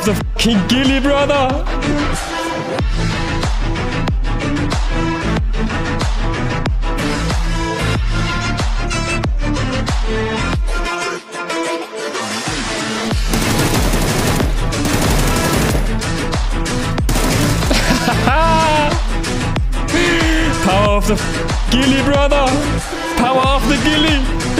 off the fucking ghillie, brother. Power of the ghillie, brother. Power of the ghillie.